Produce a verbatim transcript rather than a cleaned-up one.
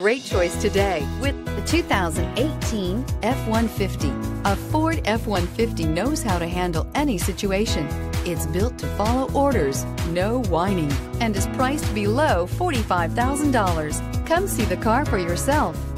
Great choice today with the two thousand eighteen F one fifty. A Ford F one fifty knows how to handle any situation. It's built to follow orders, no whining, and is priced below forty-five thousand dollars. Come see the car for yourself.